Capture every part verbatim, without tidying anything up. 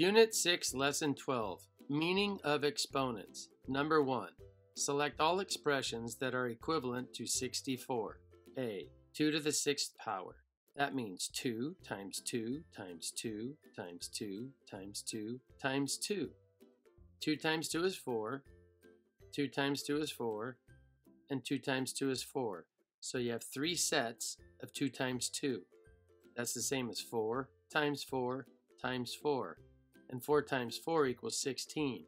Unit six, Lesson twelve, Meaning of Exponents. Number one. Select all expressions that are equivalent to sixty-four. A. two to the sixth power. That means two times two times two times two times two times two. two times two is four. two times two is four. And two times two is four. So you have three sets of two times two. That's the same as four times four times four. And four times four equals sixteen.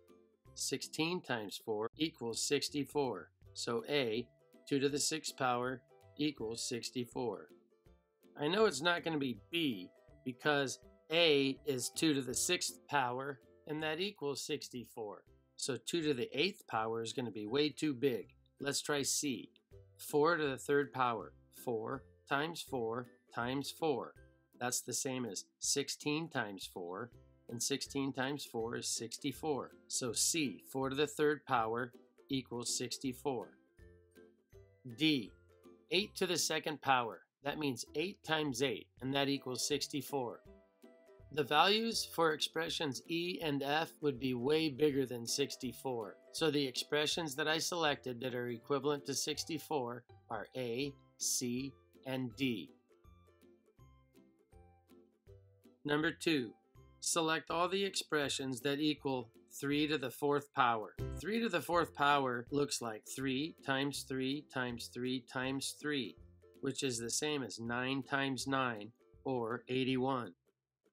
sixteen times four equals sixty-four. So A, two to the sixth power, equals sixty-four. I know it's not going to be B because A is two to the sixth power and that equals sixty-four. So two to the eighth power is going to be way too big. Let's try C. four to the third power. four times four times four. That's the same as sixteen times four. And sixteen times four is sixty-four. So C, four to the third power, equals sixty-four. D, eight to the second power. That means eight times eight, and that equals sixty-four. The values for expressions E and F would be way bigger than sixty-four. So the expressions that I selected that are equivalent to sixty-four are A, C, and D. Number two. Select all the expressions that equal three to the fourth power. three to the fourth power looks like three times three times three times three, which is the same as nine times nine, or eighty-one.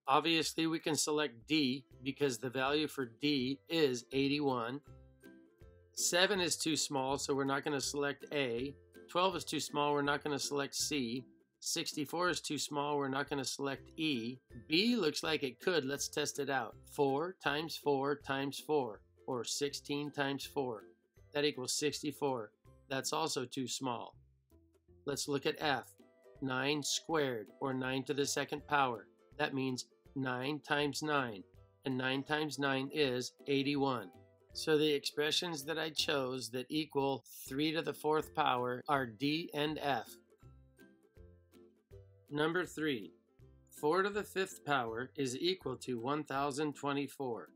Obviously, we can select D because the value for D is eighty-one. seven is too small, so we're not going to select A. twelve is too small, we're not going to select C. sixty-four is too small, we're not going to select E. B looks like it could. Let's test it out. four times four times four, or sixteen times four. That equals sixty-four. That's also too small. Let's look at F. nine squared, or nine to the second power. That means nine times nine, and nine times nine is eighty-one. So the expressions that I chose that equal three to the fourth power are D and F. Number three. four to the fifth power is equal to one thousand twenty-four.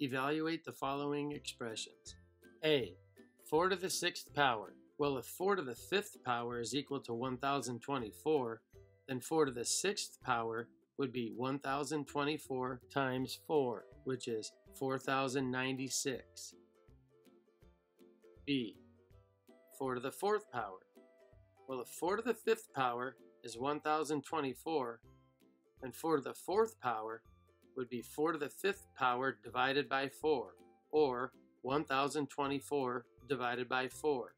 Evaluate the following expressions. A. four to the sixth power. Well, if four to the fifth power is equal to one thousand twenty-four, then four to the sixth power would be one thousand twenty-four times four, which is four thousand ninety-six. B. four to the fourth power. Well, if four to the fifth power is one thousand twenty-four, and four to the fourth power would be four to the fifth power divided by four, or one thousand twenty-four divided by four.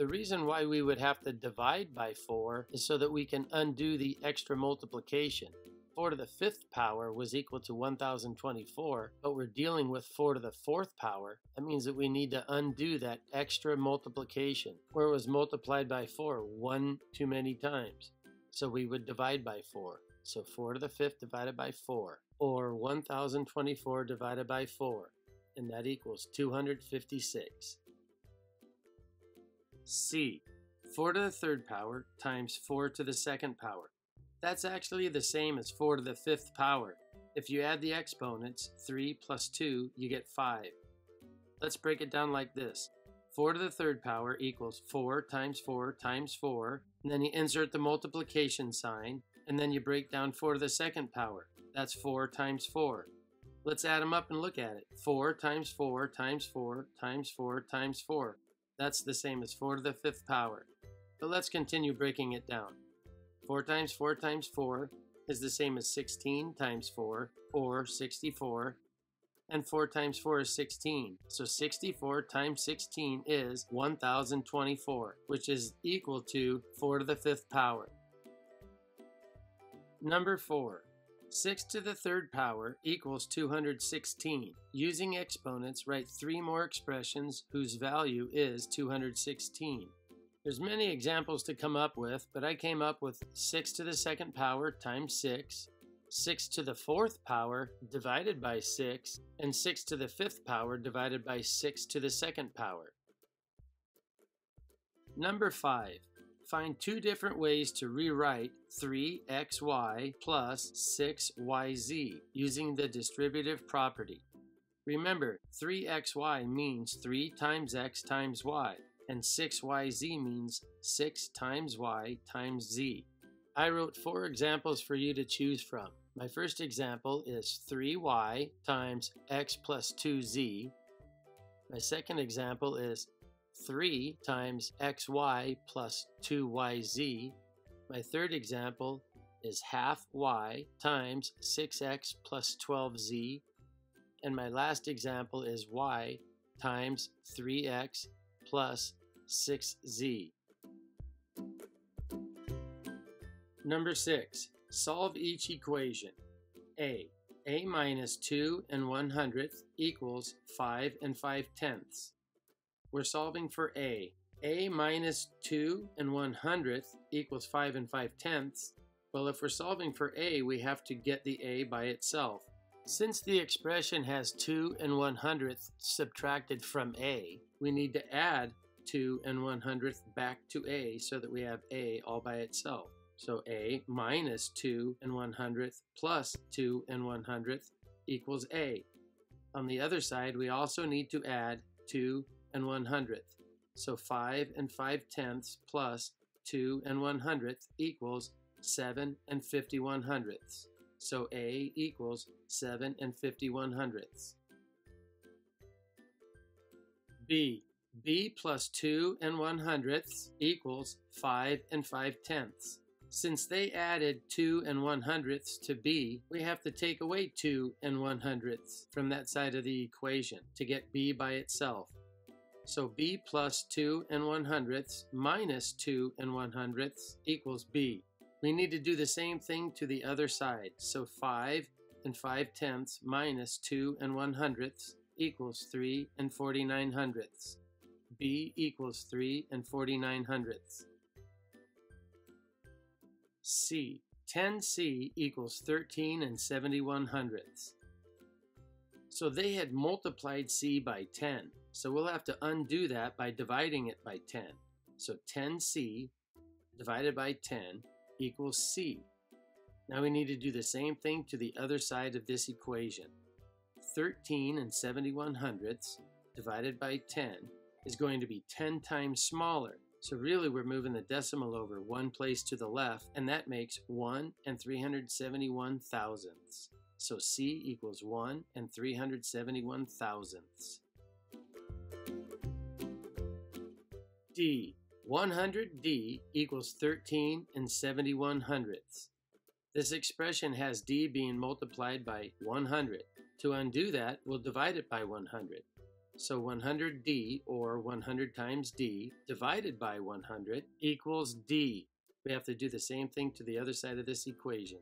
The reason why we would have to divide by four is so that we can undo the extra multiplication. four to the fifth power was equal to one thousand twenty-four, but we're dealing with four to the fourth power. That means that we need to undo that extra multiplication, where it was multiplied by four one too many times. So we would divide by four. So four to the fifth divided by four, or one thousand twenty-four divided by four, and that equals two hundred fifty-six. C. four to the third power times four to the second power. That's actually the same as four to the fifth power. If you add the exponents, three plus two, you get five. Let's break it down like this. four to the third power equals four times four times four, and then you insert the multiplication sign, and then you break down four to the second power. That's four times four. Let's add them up and look at it. four times four times four times four times four. That's the same as four to the fifth power. But let's continue breaking it down. four times four times four is the same as sixteen times four, or sixty-four. And four times four is sixteen. So sixty-four times sixteen is one thousand twenty-four, which is equal to four to the fifth power. Number four. six to the third power equals two hundred sixteen. Using exponents, write three more expressions whose value is two hundred sixteen. There's many examples to come up with, but I came up with six to the second power times six, six to the fourth power divided by six, and six to the fifth power divided by six to the second power. Number five. Find two different ways to rewrite three x y plus six y z using the distributive property. Remember, three x y means three times x times y, and six y z means six times y times z. I wrote four examples for you to choose from. My first example is three y times x plus two z. My second example is three times xy plus two y z. My third example is half y times six x plus twelve z. And my last example is y times three x plus six z. Number six. Solve each equation. A. A minus two and one hundredth equals five and five tenths. We're solving for a. A minus two and one hundredth equals five and five tenths. Well, if we're solving for a, we have to get the a by itself. Since the expression has two and one hundredth subtracted from a, we need to add two and one hundredth back to a so that we have a all by itself. So a minus two and one hundredth plus two and one hundredth equals a. On the other side, we also need to add two and one hundredth. So five and five tenths plus two and one hundredth equals seven and fifty-one hundredths. So a equals seven and fifty-one hundredths. B. B plus two and one hundredths equals five and five tenths. Since they added two and one hundredths to b, we have to take away two and one hundredths from that side of the equation to get b by itself. So b plus two and one hundredths minus two and one hundredths equals b. We need to do the same thing to the other side. So five and five tenths minus two and one hundredths equals three and forty-nine hundredths. B equals three and forty-nine hundredths. C. ten c equals thirteen and seventy-one hundredths. So they had multiplied c by ten, so we'll have to undo that by dividing it by ten. So ten c divided by ten equals c. Now we need to do the same thing to the other side of this equation. thirteen and seventy-one hundredths divided by ten is going to be ten times smaller. So really we're moving the decimal over one place to the left, and that makes one and three hundred seventy-one thousandths. So c equals one and three hundred seventy-one thousandths. D. one hundred d equals thirteen and seventy-one hundredths. This expression has d being multiplied by one hundred. To undo that, we'll divide it by one hundred. So one hundred d, or one hundred times d, divided by one hundred equals d. We have to do the same thing to the other side of this equation.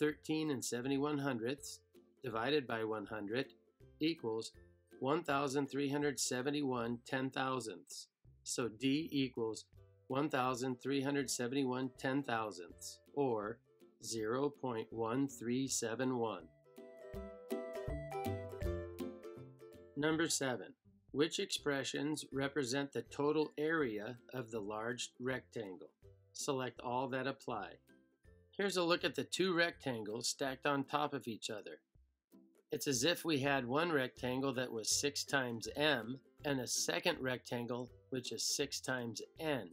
thirteen and seventy-one hundredths divided by one hundred equals one thousand three hundred seventy-one ten thousandths. So d equals one thousand three hundred seventy-one ten thousandths, or zero point one three seven one. Number seven. Which expressions represent the total area of the large rectangle? Select all that apply. Here's a look at the two rectangles stacked on top of each other. It's as if we had one rectangle that was six times m and a second rectangle which is six times n.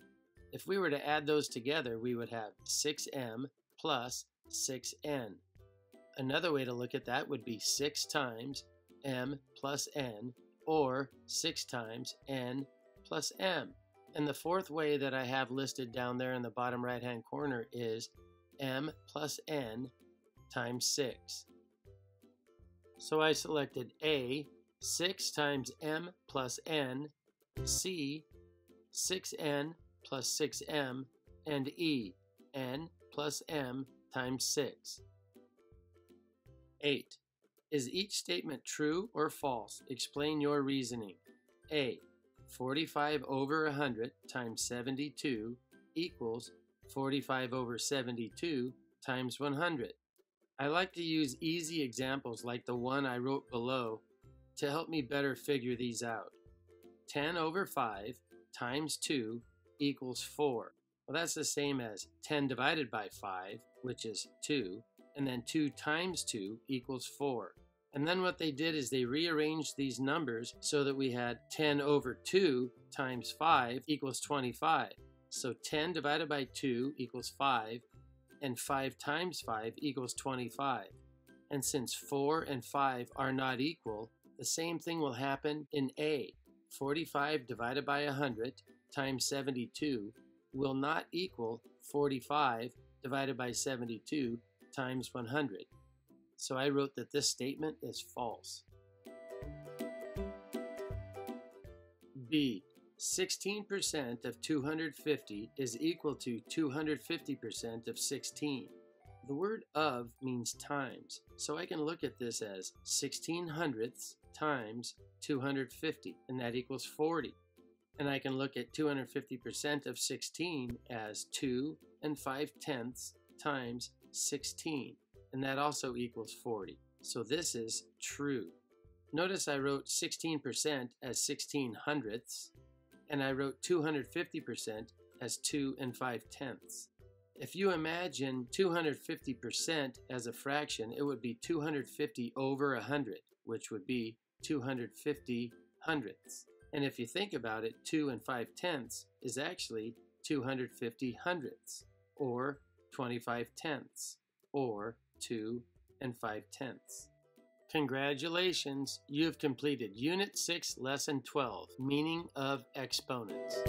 If we were to add those together, we would have six m plus six n. Another way to look at that would be six times m plus n, or six times n plus m. And the fourth way that I have listed down there in the bottom right hand corner is m plus n times six. So I selected a, six times m plus n, c, six n plus six m, and e, n plus m times six. eight. Is each statement true or false? Explain your reasoning. A. forty-five over one hundred times seventy-two equals forty-five over seventy-two times one hundred. I like to use easy examples like the one I wrote below to help me better figure these out. ten over five times two equals four. Well, that's the same as ten divided by five, which is two, and then two times two equals four. And then what they did is they rearranged these numbers so that we had ten over two times five equals twenty-five. So ten divided by two equals five, and five times five equals twenty-five. And since four and five are not equal, the same thing will happen in A. forty-five divided by one hundred times seventy-two will not equal forty-five divided by seventy-two times one hundred. So I wrote that this statement is false. B. sixteen percent of two hundred fifty is equal to two hundred fifty percent of sixteen. The word of means times, so I can look at this as sixteen hundredths times two hundred fifty, and that equals forty. And I can look at two hundred fifty percent of sixteen as two and five tenths times sixteen. And that also equals forty. So this is true. Notice I wrote sixteen percent as sixteen hundredths, and I wrote two hundred fifty percent as two and five tenths. If you imagine two hundred fifty percent as a fraction, it would be two hundred fifty over one hundred, which would be two hundred fifty hundredths. And if you think about it, two and five tenths is actually two hundred fifty hundredths, or twenty-five tenths, or two and five tenths. Congratulations, you have completed Unit six, Lesson twelve, Meaning of Exponents.